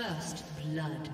First blood.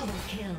Double kill.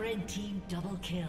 Red team double kill.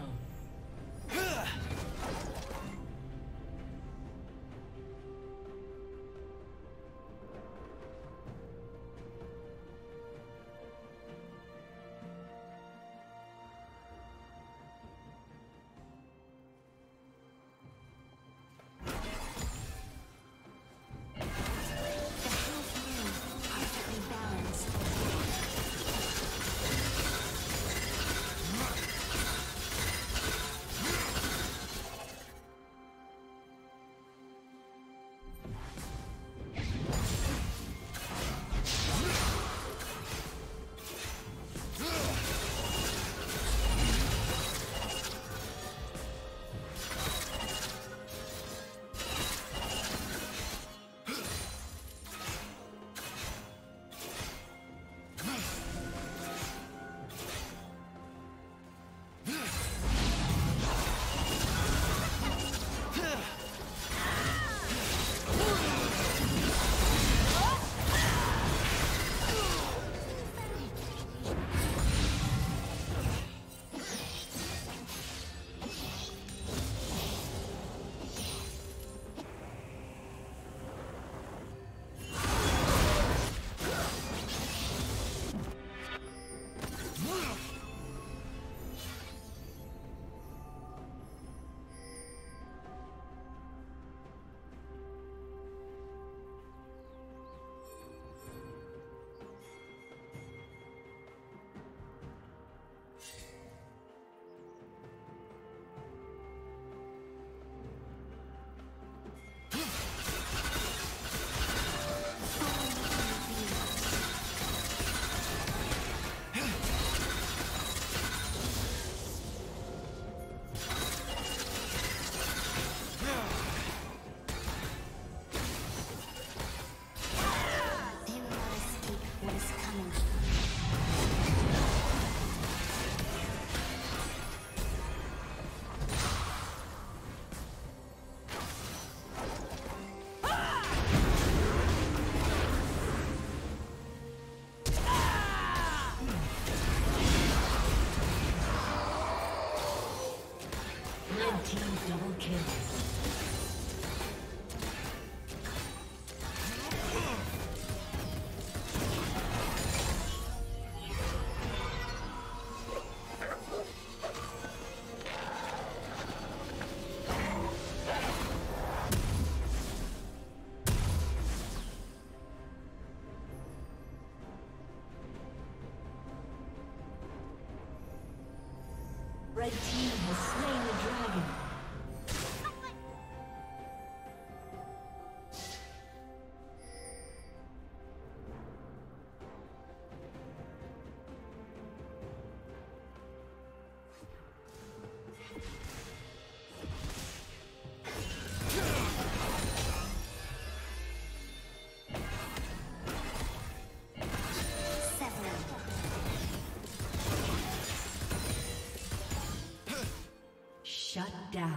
down.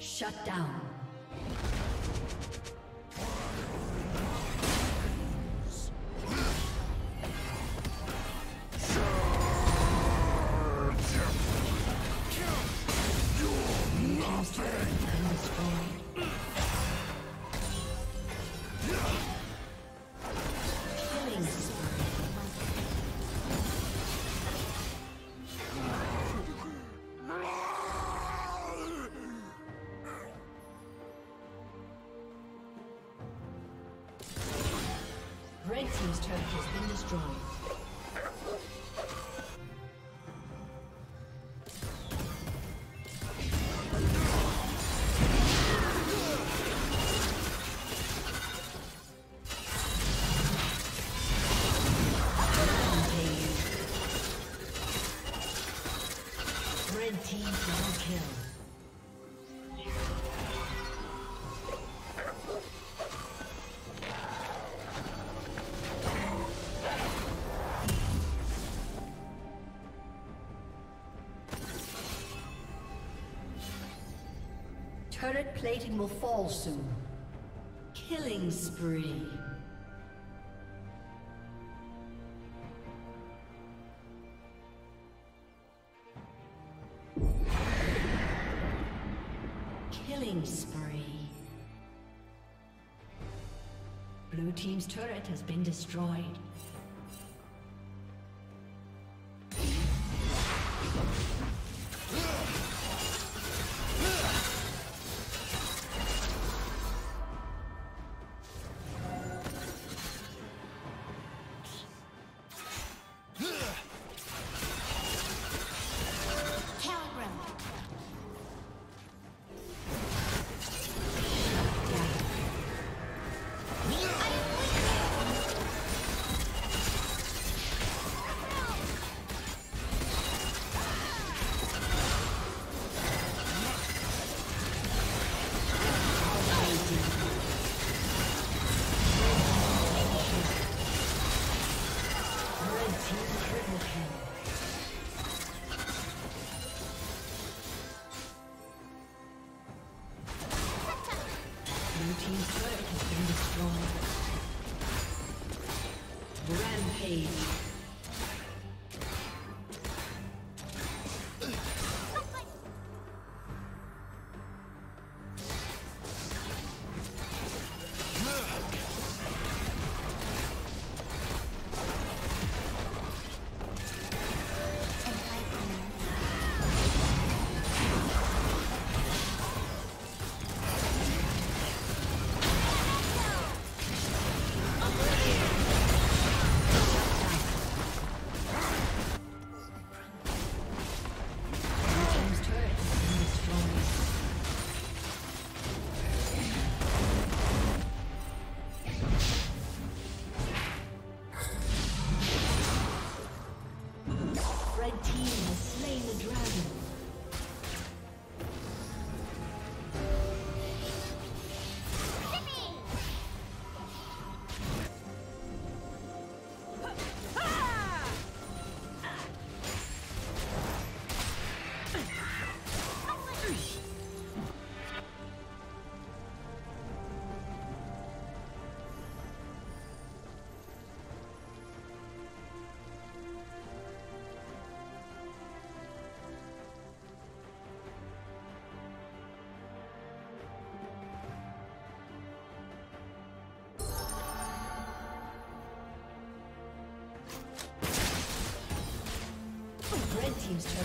Shut down. Red team's turret has been destroyed. Turret plating will fall soon. Killing spree. Killing spree. Blue team's turret has been destroyed. team's turret has been destroyed. Rampage. Team's turn to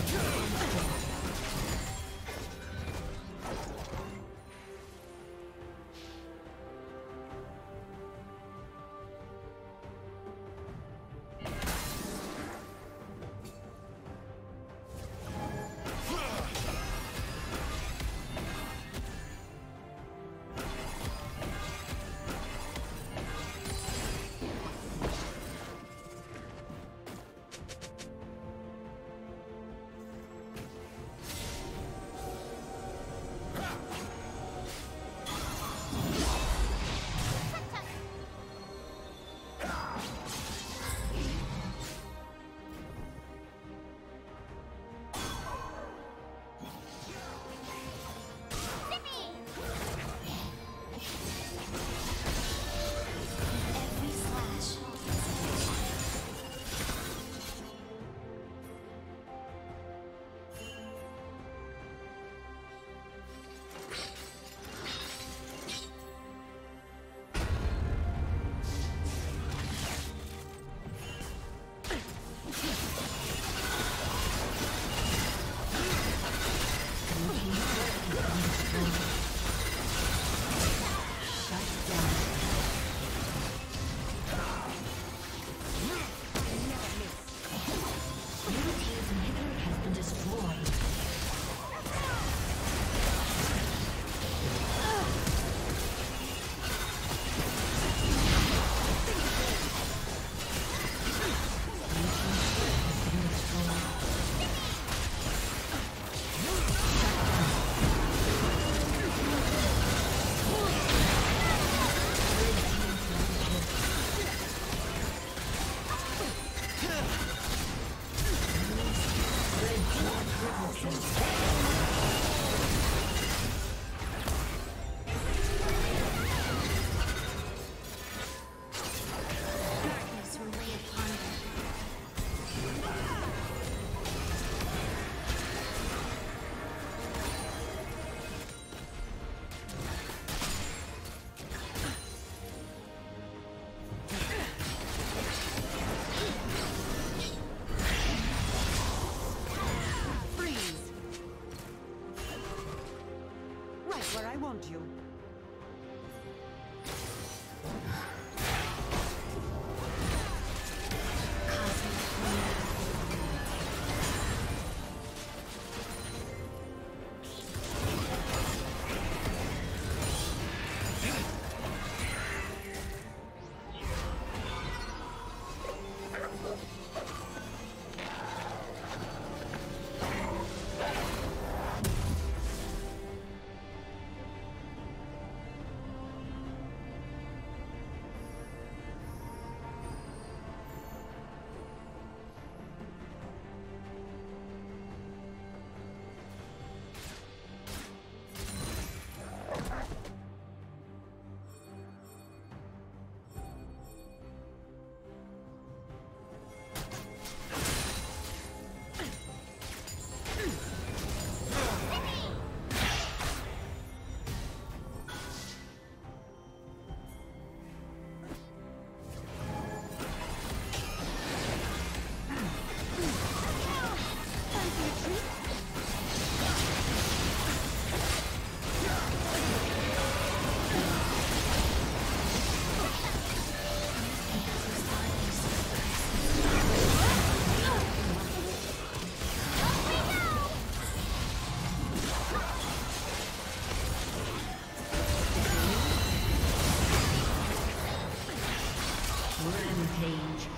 Rampage.